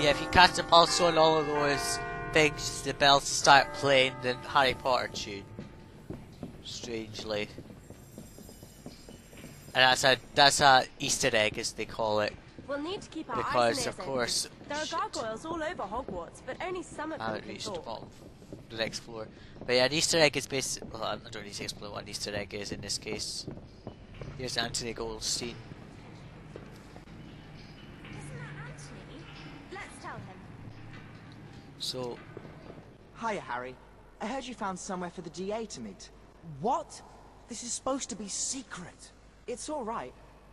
Yeah, if you catch the pulse on all of those things, the bells start playing the Harry Potter tune. Strangely. And that's a Easter egg, as they call it. We'll need to keep our eyes on course, there are gargoyles all over Hogwarts, but only some of them. I haven't reached the next floor. But yeah, an Easter egg is basically. Well, I don't need to explain what an Easter egg is in this case. Here's Anthony Goldstein. Isn't that Anthony? Let's tell him. So. Hiya, Harry. I heard you found somewhere for the DA to meet. What? This is supposed to be secret. It's all right.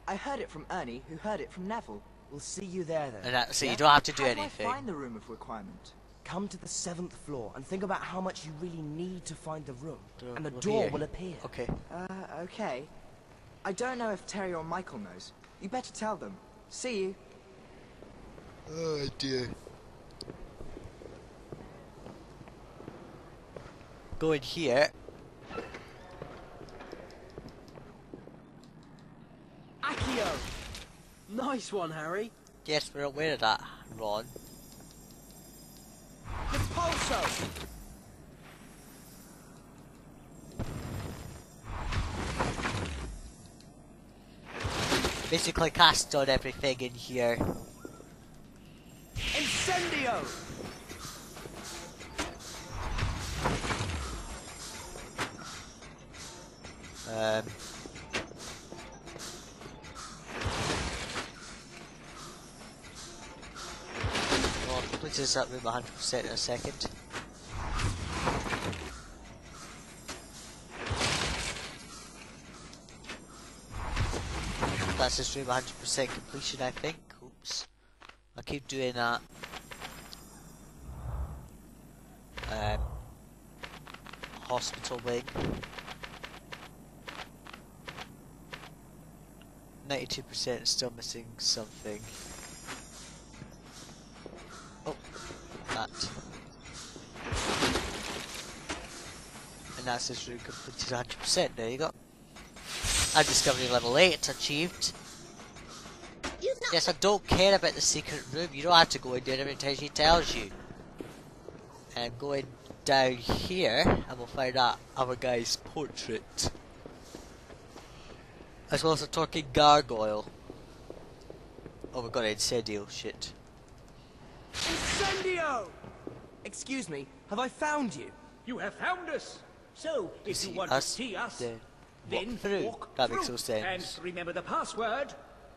I heard it from Ernie, who heard it from Neville. We'll see you there, though. So you don't have to do anything. How do I find the Room of Requirement? Come to the 7th floor and think about how much you really need to find the room, and the door will appear. Okay. Okay. I don't know if Terry or Michael knows. You better tell them. See you. Oh dear. Go in here. Accio! Nice one, Harry. Yes, we're aware of that, Ron. Depulso! Basically cast on everything in here. Incendio! Completes that room 100% in a second. That's this room 100% completion, I think. Oops. I keep doing that. Hospital wing. 92% still missing something. Oh, that. And that's this room completed 100%. There you go. I discovered level 8 achieved. Yes, I don't care about the secret room. You don't have to go in there every time she tells you. And I'm going down here, and we'll find out our guy's portrait. As well as a talking gargoyle. Oh, we've got an Incendio. Shit. Incendio! Excuse me, have I found you? You have found us. So, if you want to see us, then walk through. That makes no sense. And remember the password.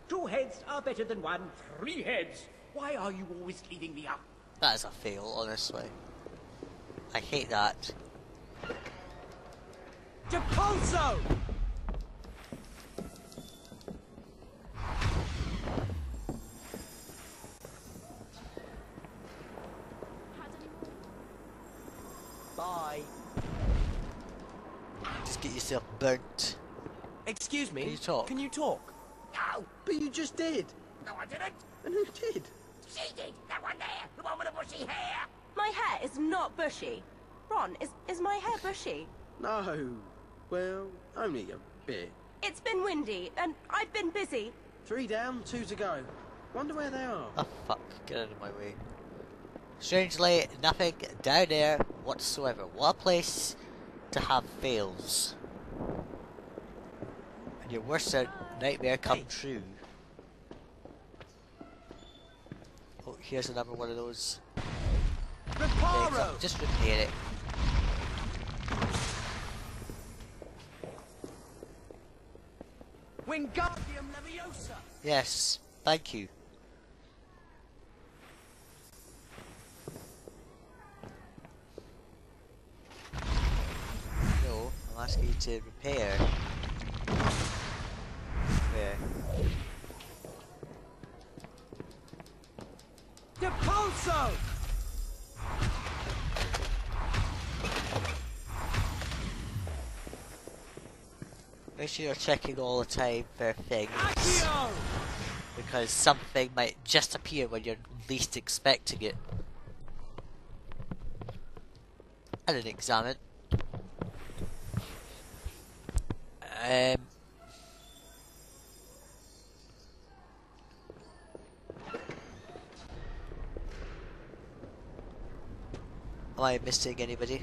2 heads are better than 1. 3 heads. Why are you always leaving me up? That is a fail, honestly. I hate that. Depulso! Just get yourself burnt. Excuse me. Can you talk? Can you talk? No. But you just did. No, I didn't. And who did? She did. That one there. The one with the bushy hair. My hair is not bushy. Ron, is my hair bushy? No. Well, only a bit. It's been windy and I've been busy. 3 down, 2 to go. Wonder where they are. Oh fuck! Get out of my way. Strangely, nothing down there whatsoever. What a place to have fails. And your worst nightmare come true. Oh, here's another one of those. Just repair it. Wingardium Leviosa. Yes, thank you. I'm asking you to repair. There. Depulso! Make sure you're checking all the time for things. Accio! Because something might just appear when you're least expecting it. I didn't examine. Am I missing anybody?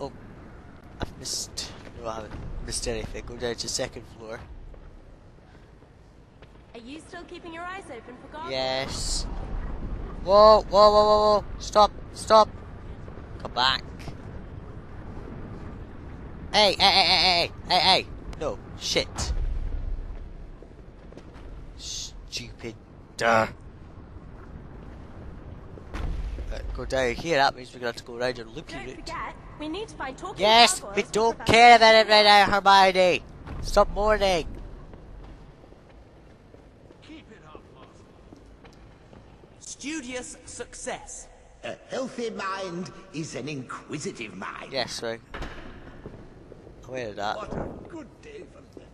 Oh, I've missed. No, I haven't missed anything. Go down to the second floor. Are you still keeping your eyes open for goblins? Yes. Whoa, whoa, whoa, whoa, whoa! Stop, stop! Come back! Hey, hey, hey, hey, hey, hey, hey! No, shit! Stupid! Duh! Go down here. That means we're gonna have to go around and loop you. We need to find talking. Yes, we don't care about it right now, Hermione. Stop mourning. Studious success. A healthy mind is an inquisitive mind. Yes, right. Where did that? What a good day for them.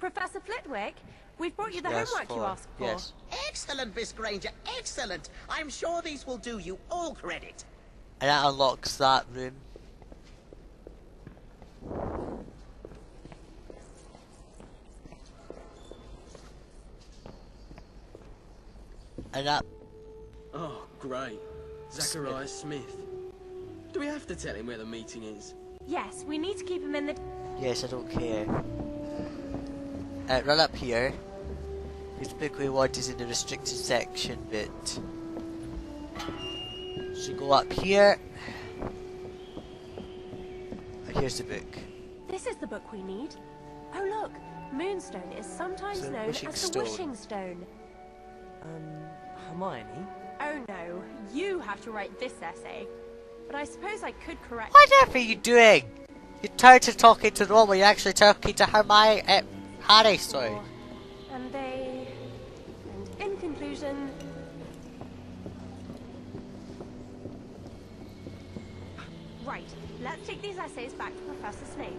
Professor Flitwick, we've brought you the homework you asked for. Yes. Excellent, Miss Granger. Excellent. I'm sure these will do you all credit. And that unlocks that room. And that... Oh, great. Zacharias Smith. Do we have to tell him where the meeting is? Yes, we need to keep him in the... Yes, I don't care. Run up here. His book we want is in the restricted section, but... So go up here. And here's the book. This is the book we need. Oh look, Moonstone is sometimes known as the Wishing Stone. Hermione? Oh no, you have to write this essay. But I suppose I could correct... Whatever you doing? You're tired of talking to Ron when you're actually talking to Hermione... Harry, sorry. And they... And in conclusion... Right, let's take these essays back to Professor Snape.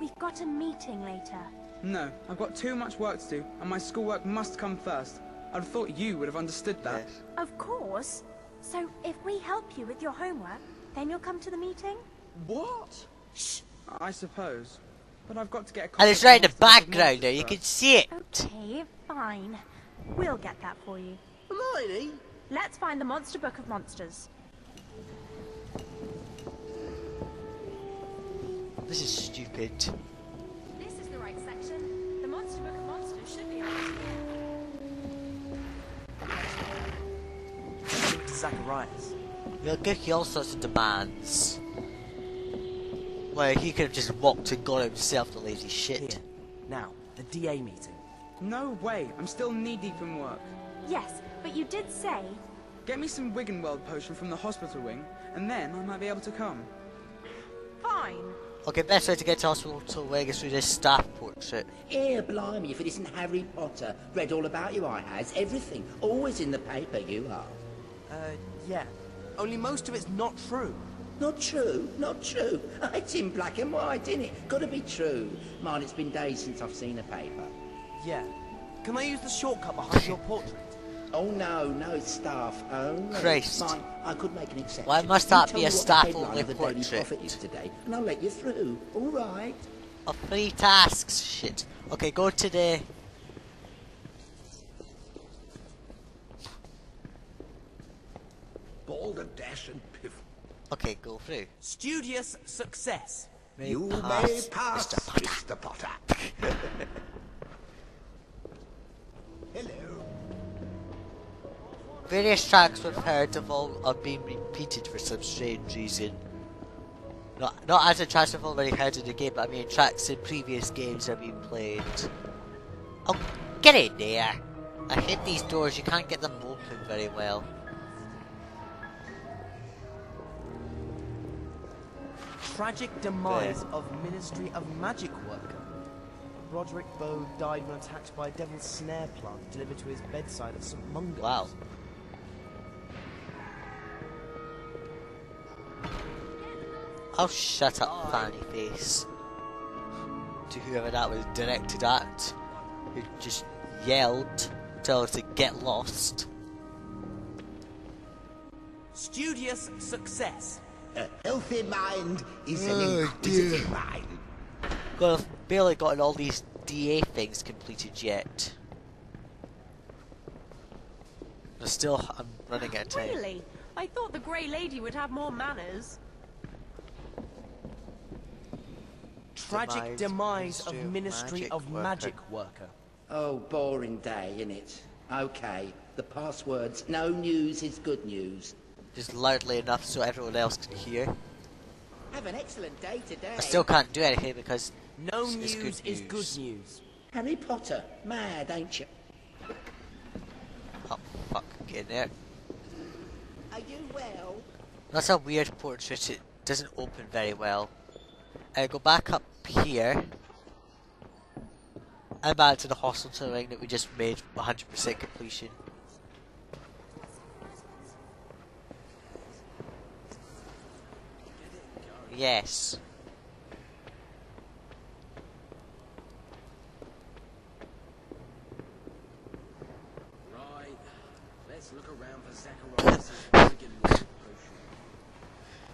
We've got a meeting later. No, I've got too much work to do, and my schoolwork must come first. I'd have thought you would have understood that. Yes. Of course. So, if we help you with your homework, then you'll come to the meeting? What? Shh. I suppose. But I've got to get a... And it's right in the background there, you can see it. Okay, fine. We'll get that for you. Hermione? Let's find the Monster Book of Monsters. This is stupid. This is the right section. The Monster Book of Monsters should be out here. Zacharias. We'll give you all sorts of demands. Well, he could have just walked and got himself, the lazy shit. Here. Now, the DA meeting. No way, I'm still knee-deep in work. Yes, but you did say... Get me some Wiganweld potion from the hospital wing, and then I might be able to come. Fine. Okay, best way to get to hospital wing is through this staff portrait. Here, blimey, if it isn't Harry Potter. Read all about you, I has. Everything. Always in the paper, you are. Yeah. Only most of it's not true. Not true? Not true? It's in black and white, isn't it? Gotta be true. Mine, it's been days since I've seen a paper. Yeah. Can I use the shortcut behind your portrait? Oh no, no, it's staff. Oh no. Christ. Mine, I could make an exception. Why must that be a staff-only portrait? Today, and I'll let you through. All right. Oh, three tasks. Shit. Okay, go to the... Balderdash and Piffle. Okay, go through. Studious success. You may pass, Mr. Potter. Hello. Various tracks we've heard of all are being repeated for some strange reason. Not as a track I've already heard in the game, but I mean tracks in previous games are being played. Oh, get in there! I hit these doors, you can't get them open very well. Tragic demise of Ministry of Magic worker. Roderick Bode died when attacked by a Devil's Snare plant delivered to his bedside at St. Mungo. Wow. Oh, shut up, fanny face. To whoever that was directed at, who just yelled, tell her to get lost. Studious success. A healthy mind is an inquisitive mind. Well, I've barely gotten all these DA things completed yet. But still, I'm running out of time. Really? I thought the Grey Lady would have more manners. Tragic demise of Ministry of Magic Worker. Oh, boring day, innit? Okay, the passwords, no news is good news. Just loudly enough so everyone else can hear. Have an excellent day today. I still can't do anything because no news is good news. Harry Potter, mad, ain't you? Oh, fuck, get in there. Are you well? That's a weird portrait, it doesn't open very well. I go back up here. I'm back to the hospital ring that we just made 100% completion. Yes. Right. Let's look around for Zacharias.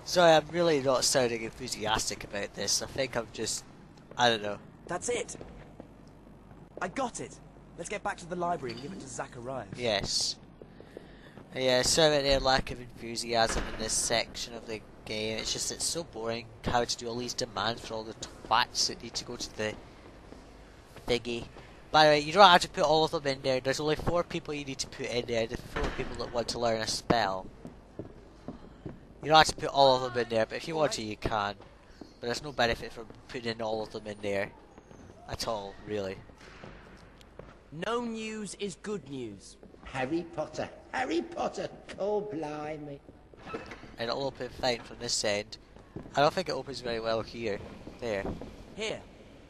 Sorry, I'm really not sounding enthusiastic about this. I think I'm just, I don't know. That's it. I got it. Let's get back to the library and give it to Zacharias. Yes. Yeah, so many lack of enthusiasm in this section of the game. It's just, it's so boring how to do all these demands for all the twats that need to go to the thingy. By the way, you don't have to put all of them in there. There's only 4 people you need to put in there. The 4 people that want to learn a spell. You don't have to put all of them in there, but if you want to, you can. But there's no benefit from putting all of them in there. At all, really. No news is good news. Harry Potter. Harry Potter. Oh, blimey. And it'll open fine from this end. I don't think it opens very well here. There. Here.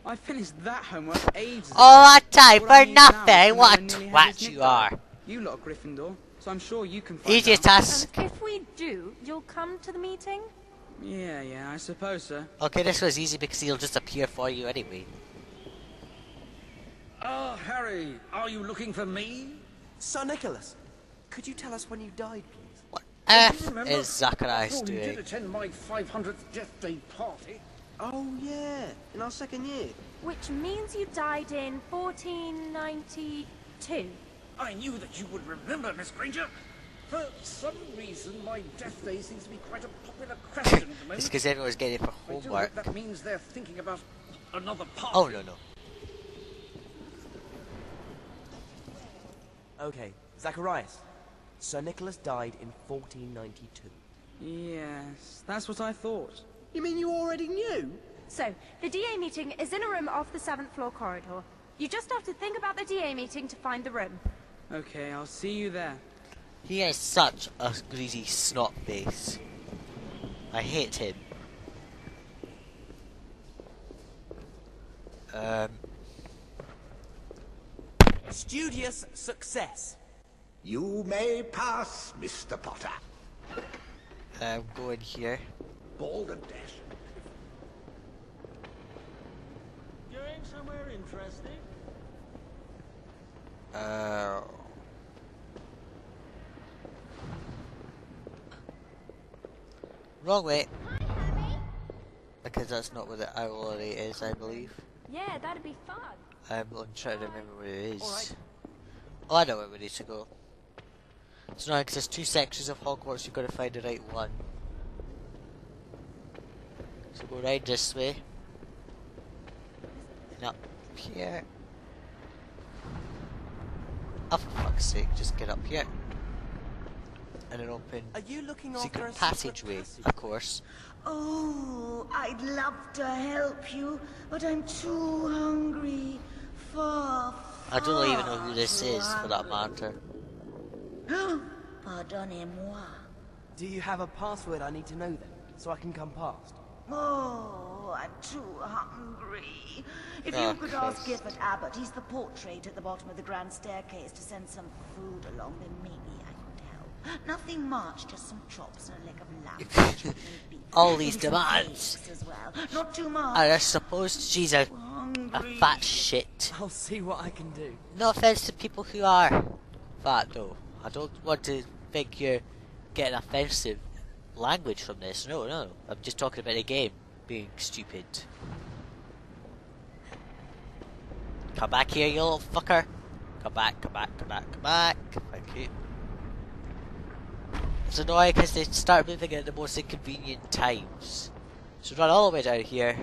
I finished that homework ages ago. All that time for nothing. What a twat you are. You lot are Gryffindor, so I'm sure you can find out. Easiest task. If we do, you'll come to the meeting? Yeah, yeah, I suppose so. Okay, this was easy because he'll just appear for you anyway. Oh, Harry, are you looking for me? Sir Nicholas, could you tell us when you died, please? What F is Zacharias doing? You did attend my 500th death day party. Oh, yeah, in our 2nd year. Which means you died in 1492. I knew that you would remember, Miss Granger. For some reason, my death day seems to be quite a popular question at the moment. It's because everyone's getting it for homework. That means they're thinking about another party. Oh, no, no. Okay, Zacharias. Sir Nicholas died in 1492. Yes, that's what I thought. You mean you already knew? So, the DA meeting is in a room off the 7th floor corridor. You just have to think about the DA meeting to find the room. Okay, I'll see you there. He is such a greedy snot face. I hate him. Studious success. You may pass, Mr. Potter. I'm going here. Bald and dash. Going somewhere interesting? Wrong way. Hi, Harry. Because that's not where the owl already is, I believe. Yeah, that'd be fun. I'm trying to remember where it is. Right. Oh, I know where we need to go. So now, because there's 2 sections of Hogwarts, you've got to find the right one. So go right this way. And up here. Oh, for fuck's sake, just get up here. And then open secret passageway, of course. Oh, I'd love to help you, but I'm too hungry. I don't even know who this is, for that matter. Pardonnez-moi. Do you have a password? I need to know then, so I can come past. Oh, I'm too hungry. If you could ask Gifford Abbott, he's the portrait at the bottom of the grand staircase, to send some food along, then maybe I could help. Nothing much, just some chops and a leg of lamb. All these demands. As well. Not too much. I suppose she's a fat shit. I'll see what I can do. No offense to people who are fat, though. I don't want to think you're getting offensive language from this. No, no. I'm just talking about the game being stupid. Come back here, you little fucker. Come back, come back, come back, come back. Thank you. It's annoying because they start moving at the most inconvenient times. So run all the way down here,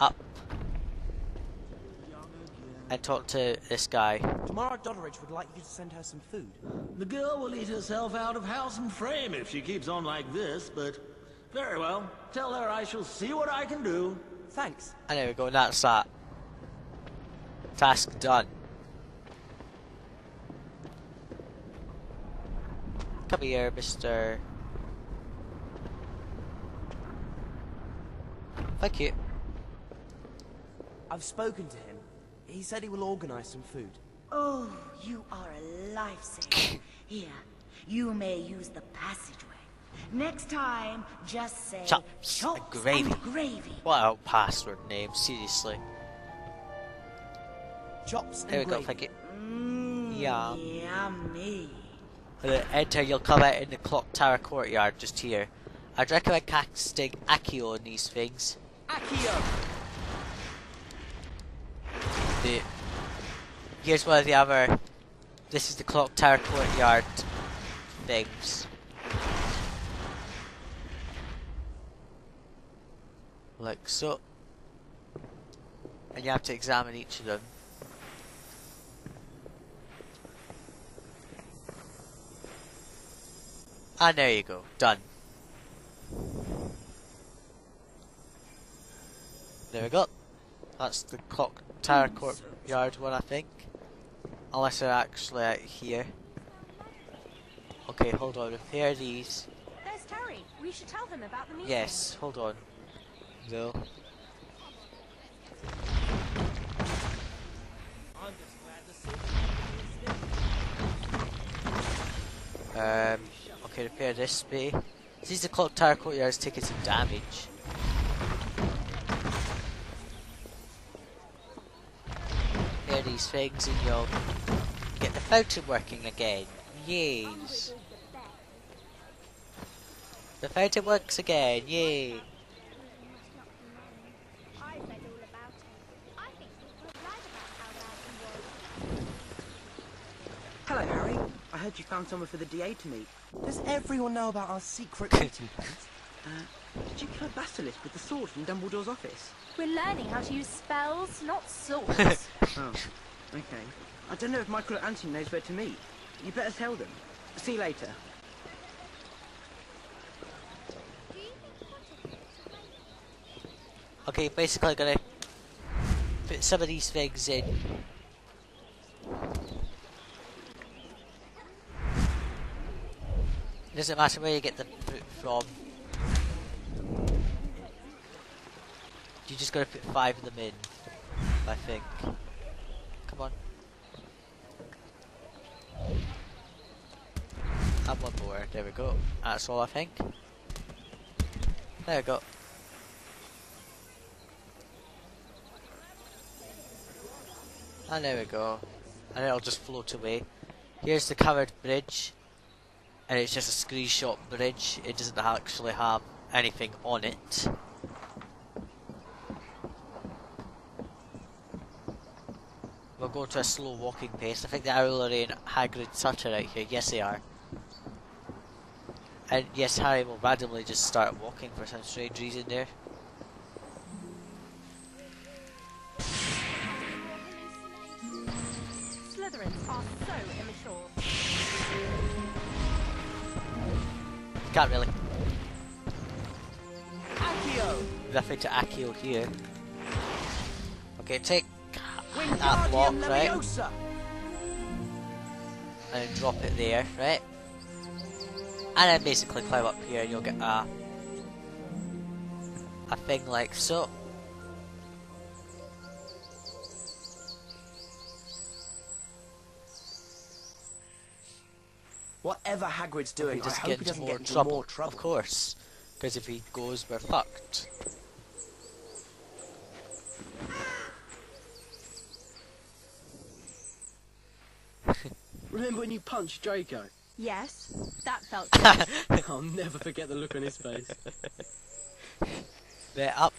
up, and talk to this guy. Tomorrow Doddridge would like you to send her some food. The girl will eat herself out of house and frame if she keeps on like this, but very well. Tell her I shall see what I can do. Thanks. And there we go, and that's that. Task done. Come here, Mr. Thank you. I've spoken to him. He said he will organize some food. Oh, you are a lifesaver. Here, you may use the passageway. Next time, just say chops and gravy. What a password name, seriously. Chops and there we gravy. Go, thank you. Yum. Yummy. Enter, you'll come out in the clock tower courtyard just here. I'd recommend casting Accio on these things. Accio! Here's one of the other. This is the clock tower courtyard things. Like so. And you have to examine each of them. And there you go. Done. There we go. That's the clock tower courtyard one, I think. Unless they're actually out here. Okay, hold on. Repair these. There's Terry. We should tell them about the meeting. Yes, hold on. No. Okay, repair this bay. Since the clock tower courtyard is taking some damage. Repair these things and you'll get the fountain working again. Yes. The fountain works again, yay. Hello, Harry. I heard you found someone for the DA to meet. Does everyone know about our secret meeting place? Did you kill a basilisk with the sword from Dumbledore's office? We're learning how to use spells, not swords. Oh, okay. I don't know if Michael or Anthony knows where to meet. You better tell them. See you later. Okay, basically I'm gonna put some of these things in. It doesn't matter where you get the book from. You just gotta put 5 of them in, I think. Come on. And one more, there we go. That's all I think. There we go. And there we go. And it'll just float away. Here's the covered bridge. And it's just a screenshot bridge, it doesn't actually have anything on it. We'll go to a slow walking pace. I think the Owlery and Hagrid's Hut are out here, yes they are. And yes, Harry will randomly just start walking for some strange reason there. Slytherins are so immature. Can't really. Accio. Nothing to Accio here. Okay, take that block, right? And drop it there, right? And then basically climb up here and you'll get a thing like so. Whatever Hagrid's doing, I hope he doesn't get into more trouble. Of course, because if he goes, we're fucked. Remember when you punched Draco? Yes, that felt good. I'll never forget the look on his face. They're up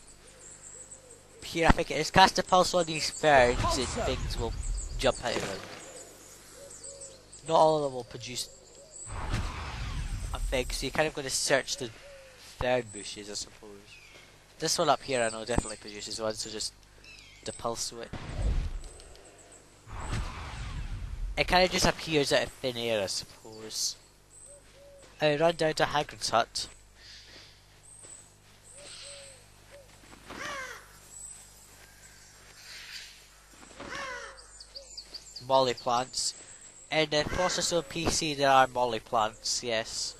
here, I think it is. Cast a pulse on these birds and things will jump out of them. Not all of them will produce a thing, so you're kind of going to search the third bushes, I suppose. This one up here I know definitely produces one, so just depulso it. It kind of just appears out of thin air, I suppose. I run down to Hagrid's hut. Moly plants. In the process of PC there are Moly plants, yes.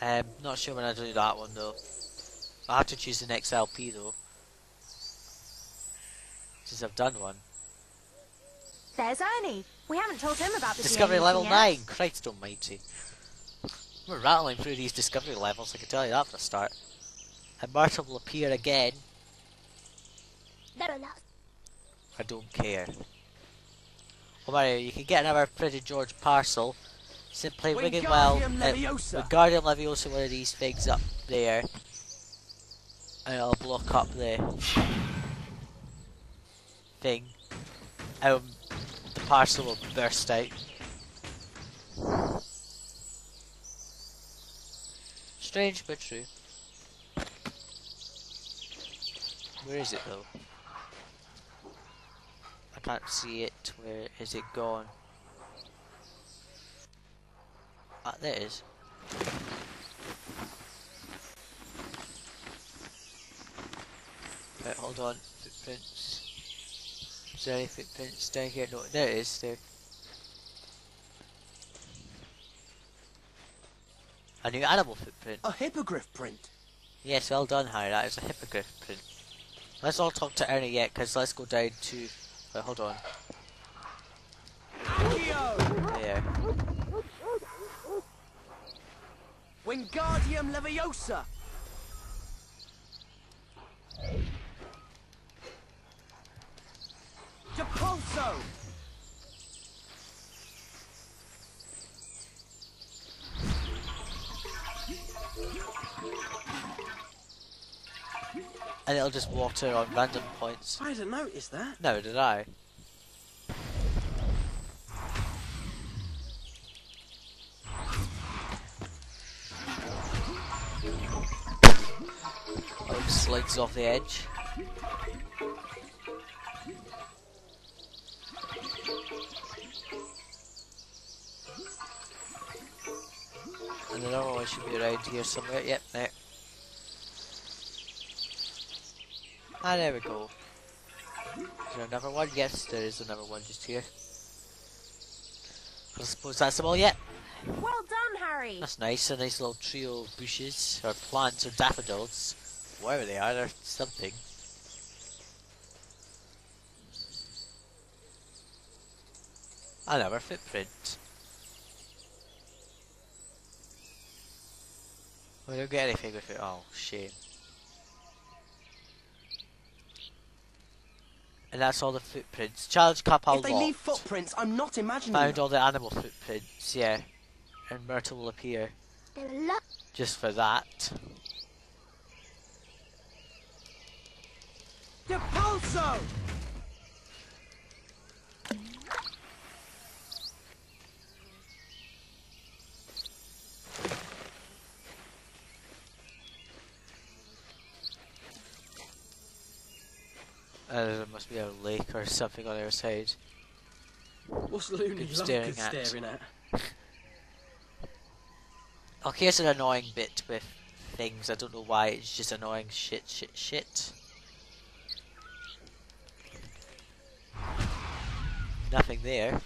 I'm not sure when I do that one though. I have to choose the next LP though, since I've done one. There's Ernie. We haven't told him about the Discovery level 9. Christ almighty. We're rattling through these discovery levels, I can tell you that for a start. And Myrtle will appear again. I don't care. Oh Mario, you can get another Pretty George parcel. Simply ringing well Wingardium Leviosa, one of these things up there. And it'll block up the thing. The parcel will burst out. Strange but true. Where is it though? I can't see it. Where is it gone? Ah, there it is. Right, hold on. Footprints. Is there any footprints down here? No, there it is, there. A new animal footprint. A hippogriff print. Yes, well done Harry, that is a hippogriff print. Let's not talk to Ernie yet, because let's go down to... Wait, hold on. Accio. There. Wingardium Leviosa. Depulso. And it'll just water on random points. I didn't notice that. No, did I? Oh, it slides off the edge. And another one should be around here somewhere. Yep, there. Ah, there we go. Is there another one? Yes, there is another one just here. I suppose that's them all yet. Well done, Harry! That's nice, a nice little trio of bushes, or plants, or daffodils. Whatever they are, they're something. Another footprint. We don't get anything with it. Oh, shame. And that's all the footprints. Challenge cap unlocked. If they leave footprints, I'm not imagining. Found all the animal footprints, yeah. And Myrtle will appear. Just for that. Depulso! There must be a lake or something on the other side. What's Looney staring at? Oh, here's an annoying bit with things. I don't know why, it's just annoying shit. Nothing there.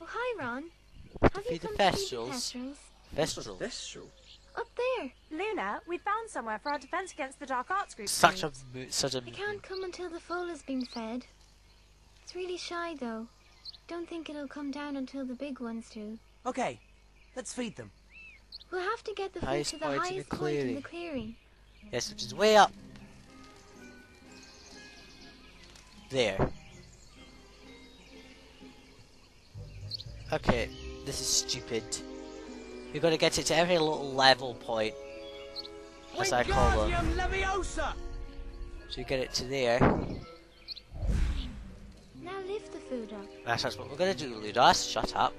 Oh, hi Ron. Have you come to see the Thestrals? Thestral? Up there, Luna. We found somewhere for our defense against the dark arts group. Such a. I can't come until the foal has been fed. It's really shy though. Don't think it'll come down until the big ones do. Okay, let's feed them. We'll have to get the food to the highest point in the clearing. Yes, which is way up there. Okay, this is stupid. You've got to get it to every little level point. as I call them. Leviosa. So you get it to there. Now lift the food up. That's what we're gonna do, Ludas. Shut up.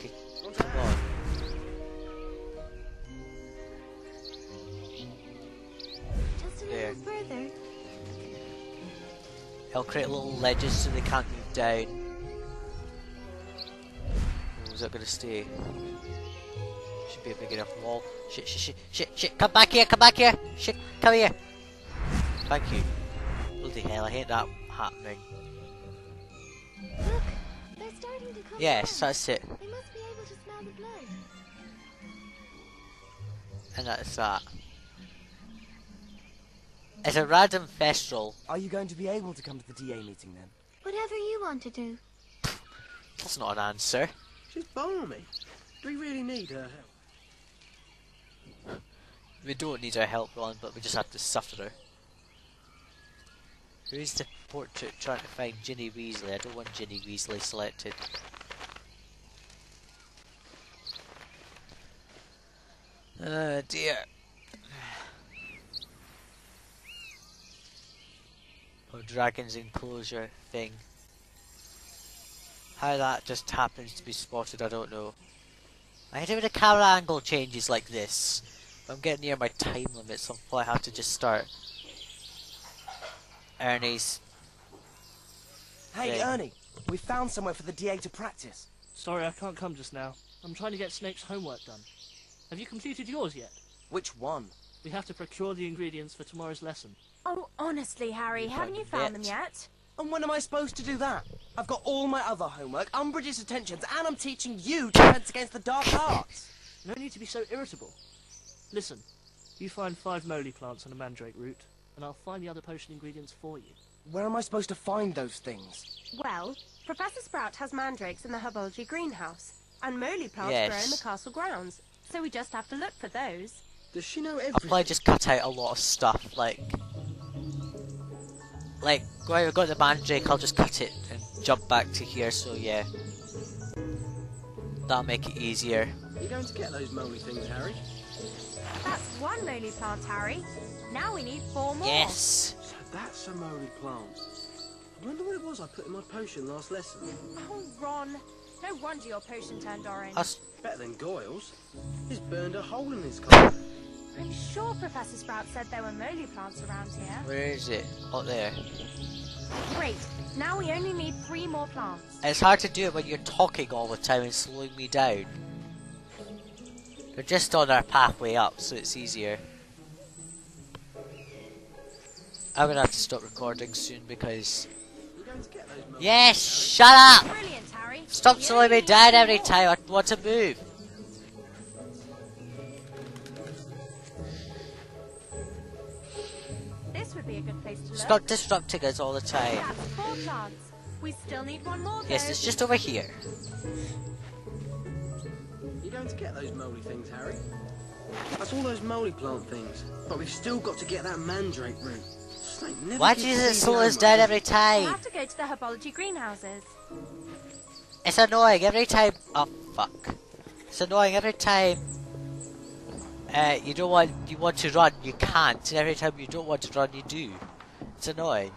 Okay, come on. Just a little further. They'll create little ledges so they can't move down. Where's that gonna stay? Should be a big enough wall. Shit, shit, shit, shit, shit. Come back here, come back here. Shit, come here. Thank you. Bloody hell, I hate that happening. Look, they're starting to come down. That's it. They must be able to smell the blood. And that's that. It's a random Thestral. Are you going to be able to come to the DA meeting then? Whatever you want to do. That's not an answer. She's balmy. Do we really need her help? We don't need her help, Ron, but we just have to suffer her. Who is the portrait trying to find Ginny Weasley? I don't want Ginny Weasley selected. Oh dear. Oh, dragon's enclosure thing. How that just happens to be spotted, I don't know. I hate it when the camera angle changes like this. If I'm getting near my time limit, so I'll probably have to just start. Ernie's. Hey Ernie, we found somewhere for the DA to practice. Sorry, I can't come just now. I'm trying to get Snape's homework done. Have you completed yours yet? Which one? We have to procure the ingredients for tomorrow's lesson. Oh, honestly, Harry, haven't you found them yet? And when am I supposed to do that? I've got all my other homework, Umbridge's detentions, and I'm teaching you Defense Against the Dark Arts. No need to be so irritable. Listen, you find 5 moly plants on a mandrake root, and I'll find the other potion ingredients for you. Where am I supposed to find those things? Well, Professor Sprout has mandrakes in the Herbology greenhouse, and moly plants grow in the castle grounds, so we just have to look for those. Does she know everything? I'll probably just cut out a lot of stuff, like, when I've got the mandrake, I'll just cut it and jump back to here, so yeah. That'll make it easier. Are you going to get those moly things, Harry? That's 1 moly plant, Harry. Now we need 4 more. Yes! So that's a moly plant. I wonder what it was I put in my potion last lesson. Oh, Ron. No wonder your potion turned orange. That's better than Goyle's. He's burned a hole in his car. I'm sure Professor Sprout said there were moly plants around here. Where is it? Up there. Great. Now we only need 3 more plants. It's hard to do it when you're talking all the time and slowing me down. They're just on our pathway up, so it's easier. I'm gonna have to stop recording soon because. Yes! Shut up! Brilliant, Harry. Stop slowing me down every time I want to move. This would be a good place to look. Stop disrupting us all the time. That's 4 plants. We still need 1 more. Yes, it's just over here. You're going to get those moly things, Harry. That's all those moly plant things. But we've still got to get that mandrake root. Why do you slow us down every time? We have to go to the herbology greenhouses. It's annoying every time. Oh fuck! It's annoying every time. You don't want. You want to run, you can't. And every time you don't want to run, you do. It's annoying.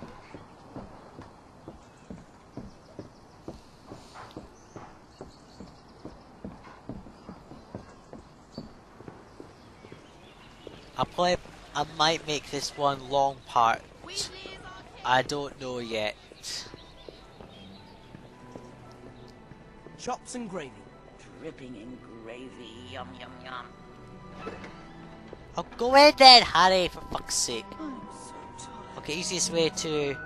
I might make this one long part. I don't know yet. Chops and gravy. Dripping in gravy. Yum yum yum. I'll go in then, Harry, for fuck's sake. I'm so tired. Okay, easiest way to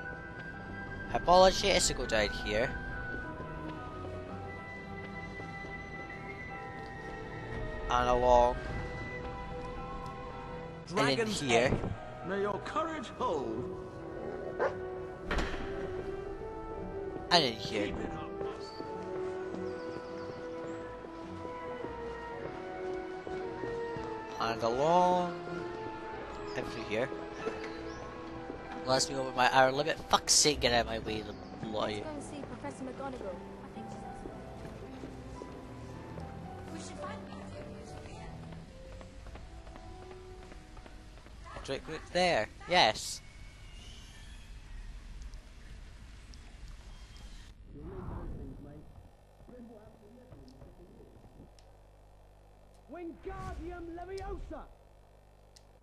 herbology is to go down here. And along. And in here. May your courage hold. And in here. And along. And through here. Unless me over my hour limit. Fuck's sake, get out of my way, the lawyer. Roderick was there. Yes. Wingardium Leviosa!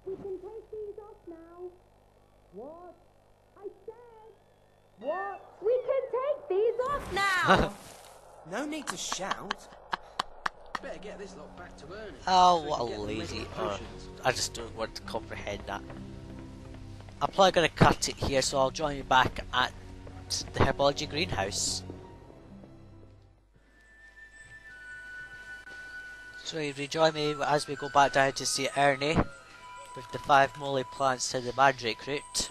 We can take these off now. What? I said. What? We can take these off now! No need to shout. Better get this lot back to Ernie. Oh, what a lazy. I just don't want to comprehend that. I'm probably going to cut it here, so I'll join you back at the Herbology greenhouse. So you rejoin me as we go back down to see Ernie with the 5 Moly plants to the Mandrake root.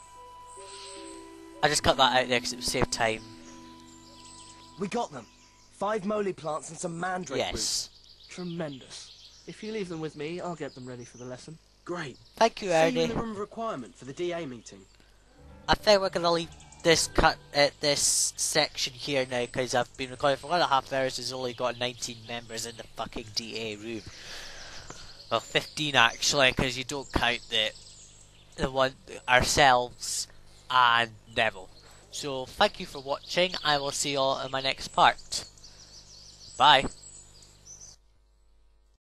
I just cut that out there because it would save time. We got them. 5 Moly plants and some Mandrake roots. Tremendous. If you leave them with me, I'll get them ready for the lesson. Great. Thank you, Ernie. See you in the Room of Requirement for the DA meeting. I think we're going to leave this this section here now because I've been recording for 1.5 hours. It's only got 19 members in the fucking DA room. Well, 15 actually, because you don't count the one ourselves and Neville. So thank you for watching. I will see you all in my next part. Bye.